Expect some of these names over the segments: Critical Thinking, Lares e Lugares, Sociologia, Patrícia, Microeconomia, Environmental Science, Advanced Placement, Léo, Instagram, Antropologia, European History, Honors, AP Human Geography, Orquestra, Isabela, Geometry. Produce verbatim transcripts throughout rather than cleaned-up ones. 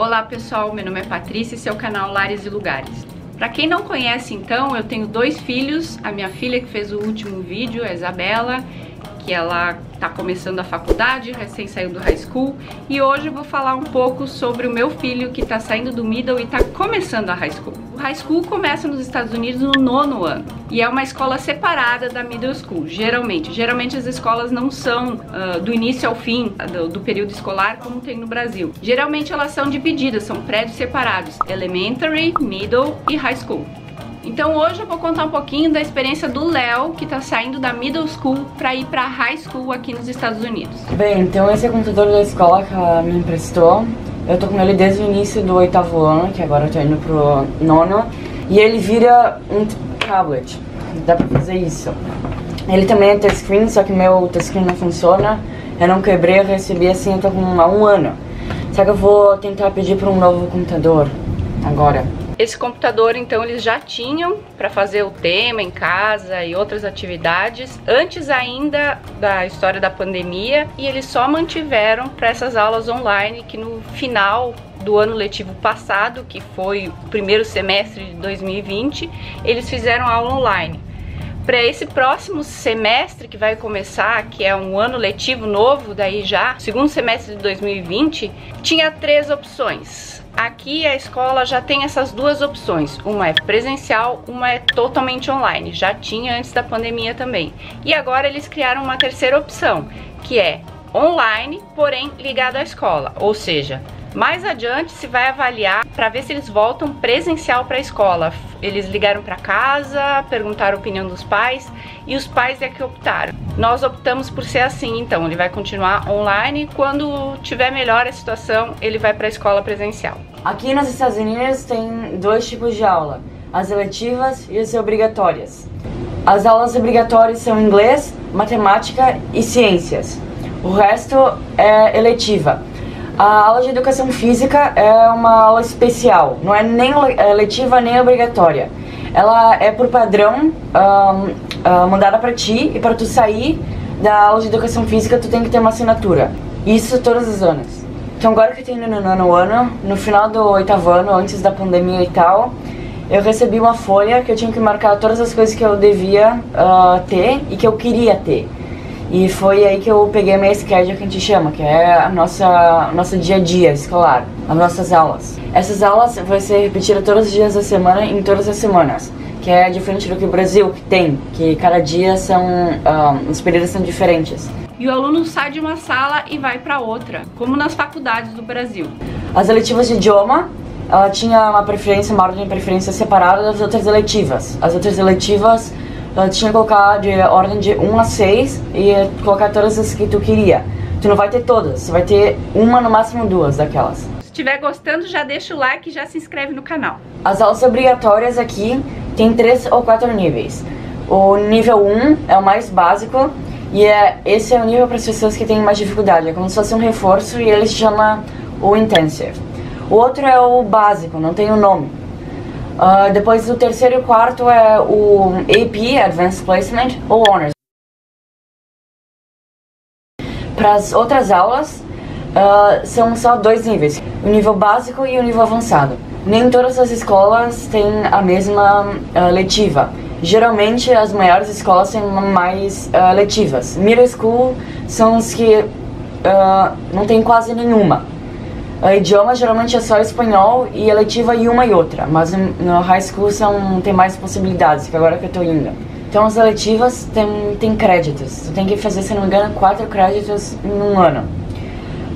Olá pessoal, meu nome é Patrícia e seu canal Lares e Lugares. Para quem não conhece então, eu tenho dois filhos, a minha filha que fez o último vídeo, a Isabela, que ela está começando a faculdade, recém saiu do high school, e hoje eu vou falar um pouco sobre o meu filho que está saindo do middle e está começando a high school. O high school começa nos Estados Unidos no nono ano, e é uma escola separada da middle school, geralmente. Geralmente as escolas não são uh, do início ao fim do, do período escolar, como tem no Brasil. Geralmente elas são divididas, são prédios separados, elementary, middle e high school. Então hoje eu vou contar um pouquinho da experiência do Léo, que tá saindo da middle school pra ir pra high school aqui nos Estados Unidos. Bem, então esse é o computador da escola que ela me emprestou. Eu tô com ele desde o início do oitavo ano, que agora eu tô indo pro nono. E ele vira um tablet, dá pra fazer isso. Ele também é touchscreen, só que meu touchscreen não funciona. Eu não quebrei, eu recebi assim, eu tô com há um ano. Só que eu vou tentar pedir pra um novo computador agora. Esse computador, então, eles já tinham para fazer o tema em casa e outras atividades, antes ainda da história da pandemia, e eles só mantiveram para essas aulas online, que no final do ano letivo passado, que foi o primeiro semestre de dois mil e vinte, eles fizeram aula online. Para esse próximo semestre que vai começar, que é um ano letivo novo, daí já, segundo semestre de dois mil e vinte, tinha três opções. Aqui a escola já tem essas duas opções, uma é presencial, uma é totalmente online, já tinha antes da pandemia também. E agora eles criaram uma terceira opção, que é online, porém ligada à escola, ou seja, mais adiante se vai avaliar para ver se eles voltam presencial para a escola. Eles ligaram para casa, perguntaram a opinião dos pais e os pais é que optaram. Nós optamos por ser assim, então ele vai continuar online. Quando tiver melhor a situação, ele vai para a escola presencial. Aqui nos Estados Unidos tem dois tipos de aula: as eletivas e as obrigatórias. As aulas obrigatórias são inglês, matemática e ciências. O resto é eletiva. A aula de educação física é uma aula especial, não é nem letiva nem obrigatória. Ela é por padrão um, uh, mandada pra ti, e pra tu sair da aula de educação física tu tem que ter uma assinatura. Isso todos os anos. Então agora que eu tô indo no nono ano, no final do oitavo ano, antes da pandemia e tal, eu recebi uma folha que eu tinha que marcar todas as coisas que eu devia uh, ter e que eu queria ter. E foi aí que eu peguei a minha schedule, que a gente chama, que é a nossa, nosso dia a dia escolar, as nossas aulas. Essas aulas vão ser repetidas todos os dias da semana, em todas as semanas, que é diferente do que o Brasil que tem, que cada dia são, um, os períodos são diferentes. E o aluno sai de uma sala e vai para outra, como nas faculdades do Brasil. As eletivas de idioma, ela tinha uma preferência, uma ordem de preferência separada das outras eletivas. As outras eletivas... Ela tinha que colocar de ordem de um a seis e colocar todas as que tu queria. Tu não vai ter todas, você vai ter uma, no máximo duas daquelas. Se estiver gostando, já deixa o like e já se inscreve no canal. As aulas obrigatórias aqui tem três ou quatro níveis. O nível um é o mais básico e é, esse é o nível para as pessoas que têm mais dificuldade. É como se fosse um reforço e ele se chama o intensive. O outro é o básico, não tem o nome. Uh, depois o terceiro e o quarto é o A P, Advanced Placement, ou Honors. Para as outras aulas, uh, são só dois níveis, o nível básico e o nível avançado. Nem todas as escolas têm a mesma uh, letiva. Geralmente as maiores escolas têm mais uh, letivas. Middle school são os que uh, não tem quase nenhuma. O idioma geralmente é só espanhol e eletiva e uma e outra, mas no high school são, tem mais possibilidades, que agora que eu tô indo. Então as eletivas tem, tem créditos, tu tem que fazer, se não me engano, quatro créditos em um ano.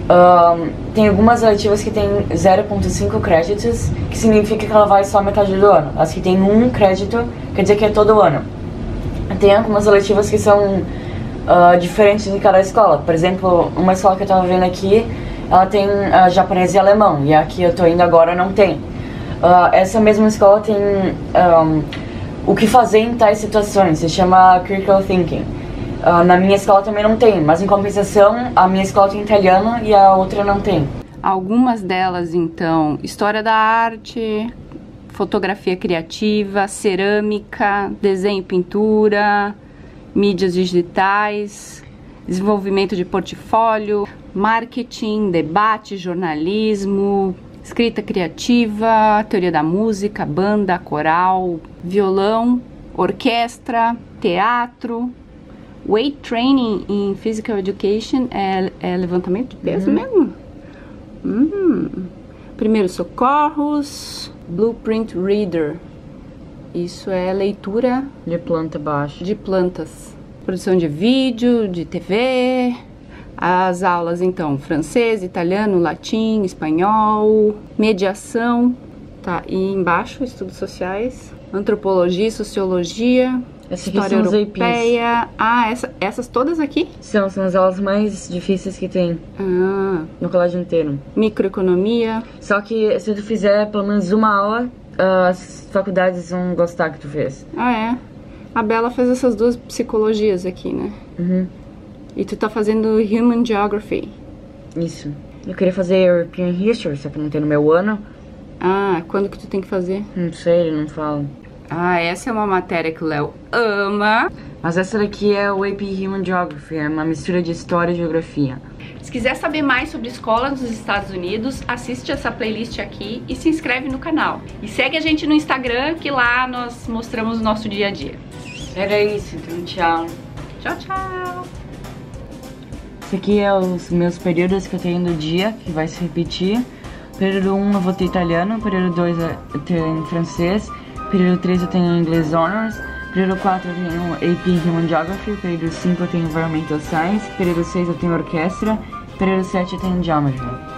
Uh, tem algumas eletivas que tem zero vírgula cinco créditos, que significa que ela vai só metade do ano. As que tem um crédito, quer dizer que é todo ano. Tem algumas eletivas que são uh, diferentes de cada escola, por exemplo, uma escola que eu tava vendo aqui, ela tem uh, japonês e alemão, e aqui eu tô indo agora não tem. Uh, essa mesma escola tem um, o que fazer em tais situações, se chama Critical Thinking. Uh, na minha escola também não tem, mas em compensação a minha escola tem italiano e a outra não tem. Algumas delas então, história da arte, fotografia criativa, cerâmica, desenho e pintura, mídias digitais, desenvolvimento de portfólio, marketing, debate, jornalismo, escrita criativa, teoria da música, banda, coral, violão, orquestra, teatro. Weight training em physical education é, é levantamento de peso uhum. mesmo? Hum. Primeiros socorros, blueprint reader. Isso é leitura de planta baixa. De plantas. Produção de vídeo, de T V. As aulas então, francês, italiano, latim, espanhol, mediação, tá? E embaixo, estudos sociais, antropologia, sociologia, essa história europeia. Ah, essa, essas todas aqui? São, são as aulas mais difíceis que tem ah. no colégio inteiro. Microeconomia. Só que se tu fizer pelo menos uma aula, as faculdades vão gostar que tu fez. Ah, é? A Bela fez essas duas psicologias aqui, né? Uhum. E tu tá fazendo Human Geography. Isso. Eu queria fazer European History, só que não tem no meu ano. Ah, quando que tu tem que fazer? Não sei, ele não fala. Ah, essa é uma matéria que o Léo ama. Mas essa daqui é o A P Human Geography, é uma mistura de história e geografia. Se quiser saber mais sobre escola nos Estados Unidos, assiste essa playlist aqui e se inscreve no canal. E segue a gente no Instagram, que lá nós mostramos o nosso dia a dia. Era isso, então tchau. Tchau, tchau. Esse aqui é os meus períodos que eu tenho do dia, que vai se repetir. Período um eu vou ter italiano, período dois eu tenho francês, período três eu tenho inglês Honors, período quatro eu tenho A P Human Geography, período cinco eu tenho Environmental Science, período seis eu tenho Orquestra, período sete eu tenho Geometry.